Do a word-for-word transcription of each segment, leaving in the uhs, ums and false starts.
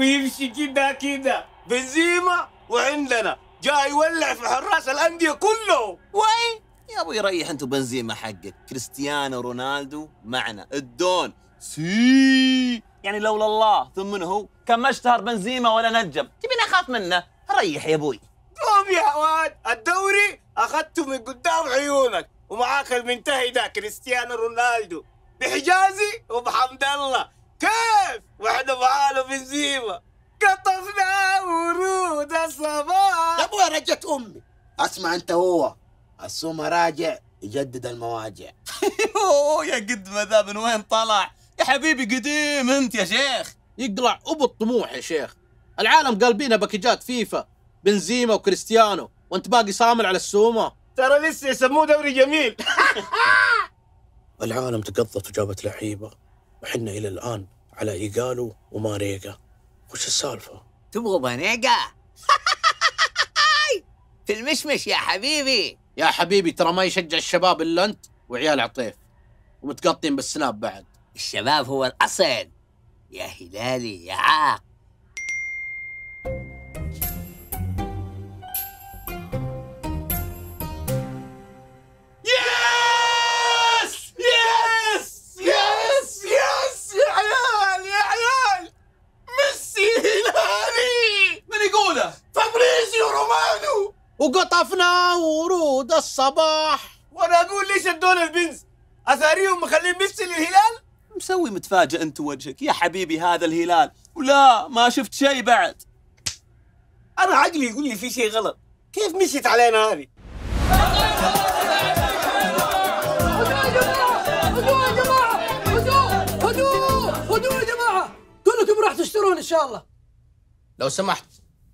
ويمشي كده كده. بنزيما وعندنا جاي يولع في حراس الانديه كله. واي يا ابوي ريح انتو بنزيما حقك، كريستيانو رونالدو معنا الدون سي، يعني لولا الله ثم هو كان ما اشتهر بنزيما ولا نجم. تبيني اخاف منه؟ ريح يا ابوي. قوم يا عواد، الدوري اخذته من قدام عيونك ومعاك المنتهي ده كريستيانو رونالدو بحجازي وبحمد الله. كيف واحنا معانا بنزيما قطفنا ورود الصباح. يا ابوي رجت امي. اسمع انت، هو السومه راجع يجدد المواجع. اوه يا قد ما ذا من وين طلع يا حبيبي، قديم انت يا شيخ. يقلع ابو الطموح يا شيخ، العالم قالبينها باكجات فيفا بنزيما وكريستيانو وانت باقي صامل على السومه. ترى لسه يسموه دوري جميل. العالم تقضت وجابت لعيبه وحنا الى الان على ايجالو وماريجا. وش السالفه؟ تبغوا بانيجا؟ في المشمش يا حبيبي. يا حبيبي ترى ما يشجع الشباب الا انت وعيال عطيف ومتقطين بالسناب بعد. الشباب هو الاصل يا هلالي يا عاق. يس يس يس يس يا عيال يا عيال، ميسي هلالي. من يقوله؟ فابريزيو رومانو. وقطفنا ورود الصباح. وانا اقول ليش ادونا البنز؟ اثاريهم مخلين ميسي للهلال؟ مسوي متفاجئ انت وجهك يا حبيبي، هذا الهلال ولا ما شفت شيء بعد. انا عقلي يقول لي في شيء غلط، كيف مشيت علينا هذه؟ هدوء يا جماعه، هدوء هدوء هدوء يا جماعه، كلكم راح تشترون ان شاء الله. لو سمحت،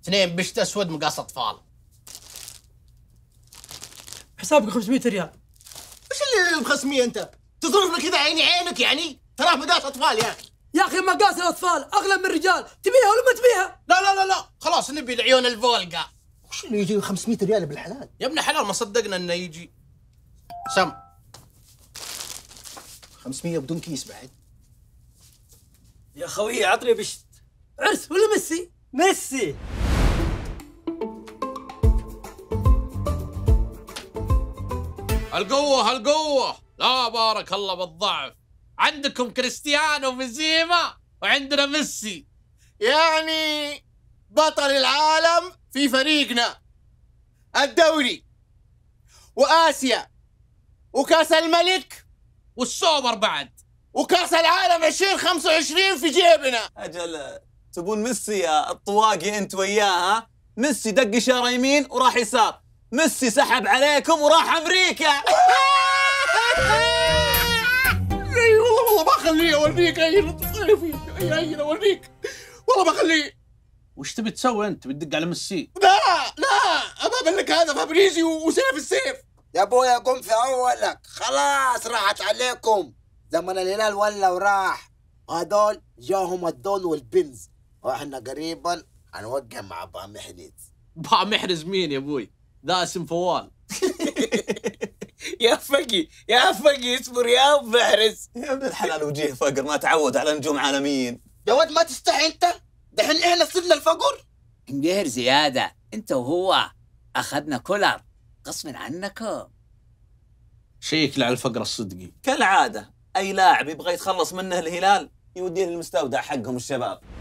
اثنين بشت اسود مقاس اطفال. حسابك خمسمية ريال. ايش اللي بخمسمية انت؟ تصرفنا كذا عيني عينك يعني؟ تراه مقاس اطفال يا اخي. يا اخي مقاس الاطفال اغلى من الرجال، تبيها ولا ما تبيها؟ لا لا لا لا، خلاص نبي العيون الفولقا. وش اللي يجي خمسمية ريال بالحلال؟ يا ابن حلال ما صدقنا انه يجي. سم خمسمية بدون كيس بعد. يا خوي عطني بشت. عرس ولا ميسي؟ ميسي. القوة القوة، لا بارك الله بالضعف. عندكم كريستيانو وبنزيما وعندنا ميسي، يعني بطل العالم في فريقنا، الدوري وآسيا وكأس الملك والسوبر بعد وكأس العالم عشرين خمسة وعشرين في جيبنا. أجل تبون ميسي الطواقي أنت وياه؟ ها ميسي دق شارة يمين وراح يسار، ميسي سحب عليكم وراح أمريكا. والله ما اخليه اوريك عينه، اي عينه اوريك، والله ما اخليه. وش تبي تسوي انت؟ بتدق على ميسي؟ لا لا ابى لك، هذا فابريزي وسيف السيف. يا ابويا قم في اولك، خلاص راحت عليكم، زمن الهلال ولا وراح، هذول جاهم الدون والبنز، واحنا قريبا هنوقع مع با محرز. با محرز مين يا ابوي؟ ذا اسم فوال. يا فقي يا فقي اسمه رياض محرز. يا ابن الحلال وجيه فقر، ما تعود على نجوم عالميين. يا ولد ما تستحي انت؟ دحين احنا صرنا الفقر؟ انقهر زياده، انت وهو اخذنا كولر غصبا عنكم. شيك على الفقر الصدقي. كالعاده اي لاعب يبغى يتخلص منه الهلال يوديه للمستودع حقهم الشباب.